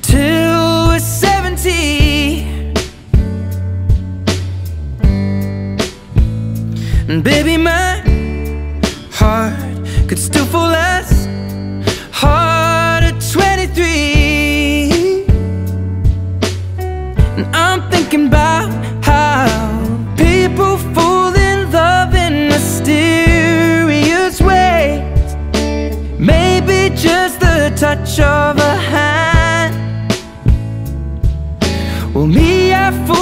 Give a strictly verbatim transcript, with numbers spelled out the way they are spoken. till we're seventy. And baby, my heart could still fall as hard at twenty-three. And I'm thinking about how people fall in love in mysterious ways. Maybe just the touch of a hand. Well, me, I fall